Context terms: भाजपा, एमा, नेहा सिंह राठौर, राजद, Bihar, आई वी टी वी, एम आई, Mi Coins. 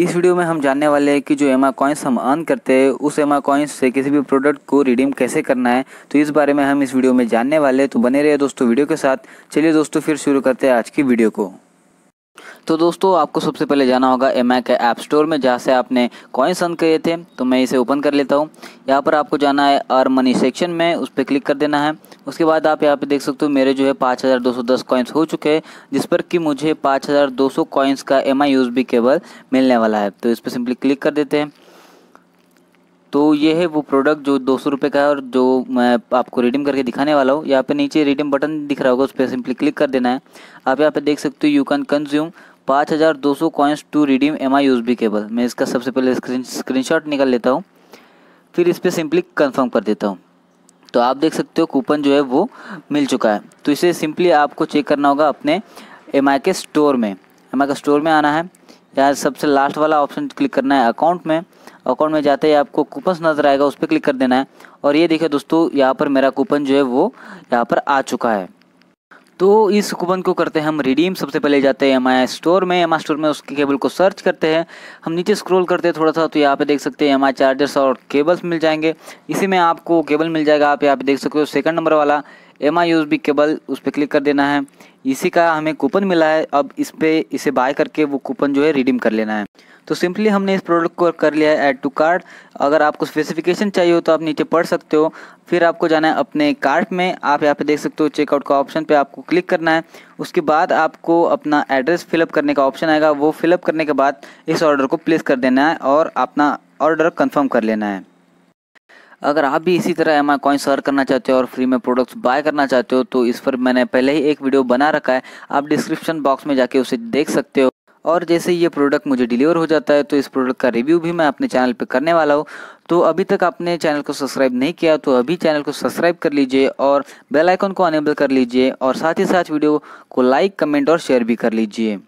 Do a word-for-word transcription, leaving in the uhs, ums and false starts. इस वीडियो में हम जानने वाले हैं कि जो एमा कॉइन्स हम अर्न करते हैं उस एमा कॉइन्स से किसी भी प्रोडक्ट को रिडीम कैसे करना है, तो इस बारे में हम इस वीडियो में जानने वाले हैं। तो बने रहिए दोस्तों वीडियो के साथ। चलिए दोस्तों फिर शुरू करते हैं आज की वीडियो को। तो दोस्तों आपको सबसे पहले जाना होगा एमा के ऐप स्टोर में, जहाँ से आपने कॉइन्स अर्न किए थे। तो मैं इसे ओपन कर लेता हूँ। यहाँ पर आपको जाना है अर्न मनी सेक्शन में, उस पर क्लिक कर देना है। उसके बाद आप यहाँ पे देख सकते हो मेरे जो है पाँच हज़ार दो सौ दस कॉइन्स हो चुके हैं, जिस पर कि मुझे पाँच हज़ार दो सौ कॉइन्स का एमा यूएसबी केबल मिलने वाला है। तो इस पर सिंपली क्लिक कर देते हैं। तो ये है वो प्रोडक्ट जो दो सौ रुपये का है और जो मैं आपको रिडीम करके दिखाने वाला हूँ। यहाँ पे नीचे रिडीम बटन दिख रहा होगा, उस पर सिंपली क्लिक कर देना है। आप यहाँ पे देख सकते हो यू कैन कंज्यूम पाँच हज़ार दो सौ coins to redeem एम आई USB cable. मैं इसका सबसे पहले स्क्रीन स्क्रीनशॉट निकाल लेता हूँ, फिर इस पर सिंपली कन्फर्म कर देता हूँ। तो आप देख सकते हो कूपन जो है वो मिल चुका है। तो इसे सिंपली आपको चेक करना होगा अपने एम आई के स्टोर में। एम आई के स्टोर में आना है, यहाँ सबसे लास्ट वाला ऑप्शन क्लिक करना है अकाउंट में। अकाउंट में जाते ही आपको कूपन नज़र आएगा, उस पर क्लिक कर देना है। और ये देखिए दोस्तों, यहाँ पर मेरा कूपन जो है वो यहाँ पर आ चुका है। तो इस कूपन को करते हैं हम रिडीम। सबसे पहले जाते हैं एम आई स्टोर में। एम आई स्टोर में उसके केबल को सर्च करते हैं। हम नीचे स्क्रॉल करते हैं थोड़ा सा, तो यहाँ पे देख सकते हैं एम आई चार्जर्स और केबल्स मिल जाएंगे। इसी में आपको केबल मिल जाएगा। आप यहाँ पे देख सकते हो सेकंड नंबर वाला एम आई यूएसबी केबल, उस पर क्लिक कर देना है। इसी का हमें कूपन मिला है। अब इस पर इसे बाय करके वो कूपन जो है रिडीम कर लेना है। तो सिंपली हमने इस प्रोडक्ट को कर लिया है ऐड टू कार्ट। अगर आपको स्पेसिफिकेशन चाहिए हो तो आप नीचे पढ़ सकते हो। फिर आपको जाना है अपने कार्ट में। आप यहाँ पे देख सकते हो चेकआउट का ऑप्शन पे आपको क्लिक करना है। उसके बाद आपको अपना एड्रेस फिलअप करने का ऑप्शन आएगा, वो फिलअप करने के बाद इस ऑर्डर को प्लेस कर देना है और अपना ऑर्डर कन्फर्म कर लेना है। अगर आप भी इसी तरह एमा कॉइन्स अर्न करना चाहते हो और फ्री में प्रोडक्ट्स बाय करना चाहते हो तो इस पर मैंने पहले ही एक वीडियो बना रखा है, आप डिस्क्रिप्शन बॉक्स में जाके उसे देख सकते हो। और जैसे ये प्रोडक्ट मुझे डिलीवर हो जाता है तो इस प्रोडक्ट का रिव्यू भी मैं अपने चैनल पे करने वाला हूँ। तो अभी तक आपने चैनल को सब्सक्राइब नहीं किया तो अभी चैनल को सब्सक्राइब कर लीजिए और बेल आइकन को अनेबल कर लीजिए, और साथ ही साथ वीडियो को लाइक, कमेंट और शेयर भी कर लीजिए।